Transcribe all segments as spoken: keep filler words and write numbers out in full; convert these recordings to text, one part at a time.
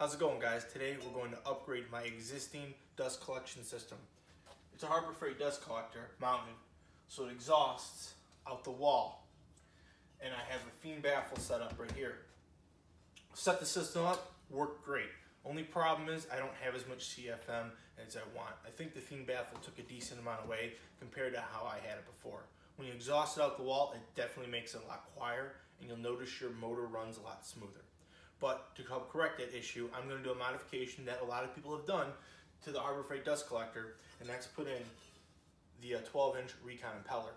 How's it going, guys? Today we're going to upgrade my existing dust collection system. It's a Harbor Freight dust collector mounted, so it exhausts out the wall. And I have a fiend baffle set up right here. Set the system up, worked great. Only problem is I don't have as much C F M as I want. I think the fiend baffle took a decent amount away compared to how I had it before. When you exhaust it out the wall, it definitely makes it a lot quieter, and you'll notice your motor runs a lot smoother. But to help correct that issue, I'm going to do a modification that a lot of people have done to the Harbor Freight dust collector, and that's put in the twelve inch Rikon impeller.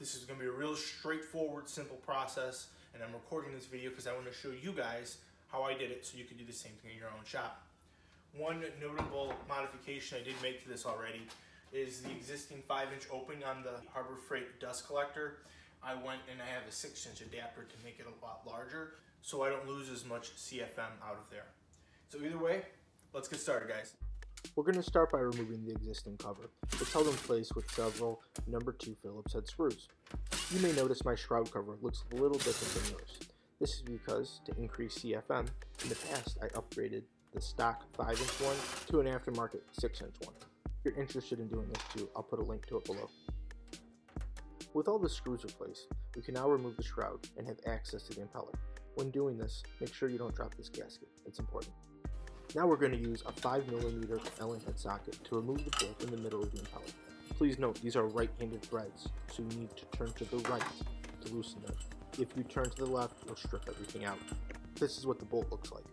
This is going to be a real straightforward, simple process, and I'm recording this video because I want to show you guys how I did it so you can do the same thing in your own shop. One notable modification I did make to this already is the existing five inch opening on the Harbor Freight dust collector. I went and I have a six inch adapter to make it a lot larger, so I don't lose as much C F M out of there. So either way, let's get started, guys. We're going to start by removing the existing cover. It's held in place with several number two Phillips head screws. You may notice my shroud cover looks a little different than yours. This is because, to increase C F M, in the past I upgraded the stock five inch one to an aftermarket six inch one. If you're interested in doing this too, I'll put a link to it below. With all the screws replaced, we can now remove the shroud and have access to the impeller. When doing this, make sure you don't drop this gasket, it's important. Now we're going to use a five millimeter Allen head socket to remove the bolt in the middle of the impeller. Please note these are right-handed threads, so you need to turn to the right to loosen them. If you turn to the left, you'll strip everything out. This is what the bolt looks like.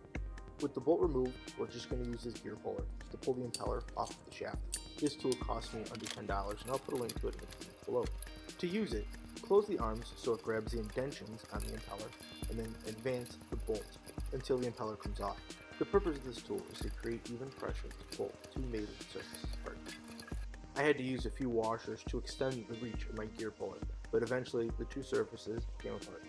With the bolt removed, we're just going to use this gear puller to pull the impeller off of the shaft. This tool cost me under ten dollars, and I'll put a link to it in the comments below. To use it, close the arms so it grabs the indentions on the impeller, and then advance the bolt until the impeller comes off. The purpose of this tool is to create even pressure to pull two mated surfaces apart. I had to use a few washers to extend the reach of my gear puller, but eventually the two surfaces came apart.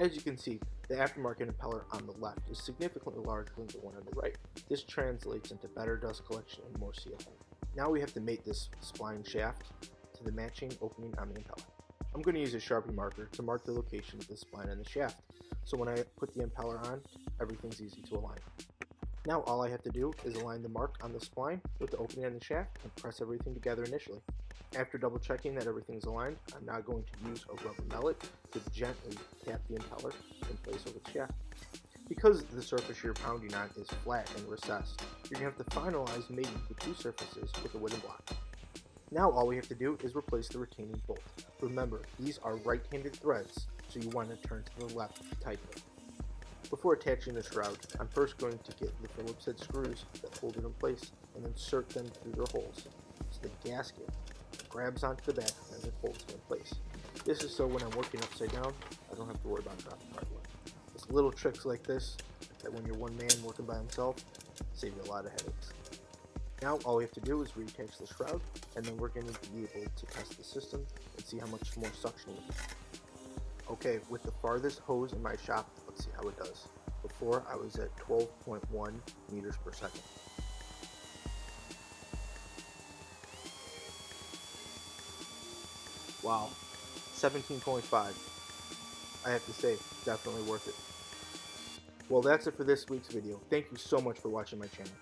As you can see, the aftermarket impeller on the left is significantly larger than the one on the right. This translates into better dust collection and more C F M. Now we have to mate this spline shaft to the matching opening on the impeller. I'm going to use a Sharpie marker to mark the location of the spline on the shaft, so when I put the impeller on, everything's easy to align. Now all I have to do is align the mark on the spline with the opening on the shaft and press everything together initially. After double checking that everything's aligned, I'm now going to use a rubber mallet to gently tap the impeller in place over the shaft. Because the surface you're pounding on is flat and recessed, you're going to have to finalize mating the two surfaces with a wooden block. Now all we have to do is replace the retaining bolt. Remember, these are right-handed threads, so you want to turn to the left tightly. Before attaching the shroud, I'm first going to get the Phillips head screws that hold it in place and insert them through their holes so the gasket grabs onto the back as it holds it in place. This is so when I'm working upside down, I don't have to worry about dropping cardboard. It's little tricks like this that when you're one man working by himself, save you a lot of headaches. Now all we have to do is reattach the shroud, and then we're going to be able to test the system and see how much more suction we get. Okay, with the farthest hose in my shop, let's see how it does. Before, I was at twelve point one meters per second. Wow, seventeen point five. I have to say, definitely worth it. Well, that's it for this week's video. Thank you so much for watching my channel.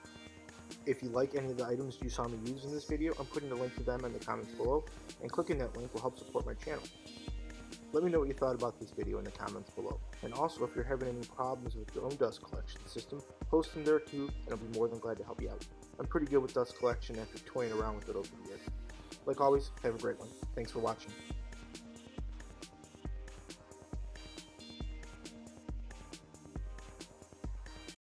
If you like any of the items you saw me use in this video, I'm putting a link to them in the comments below, and clicking that link will help support my channel. Let me know what you thought about this video in the comments below, and also if you're having any problems with your own dust collection system, post them there too, and I'll be more than glad to help you out. I'm pretty good with dust collection after toying around with it over the years. Like always, have a great one. Thanks for watching.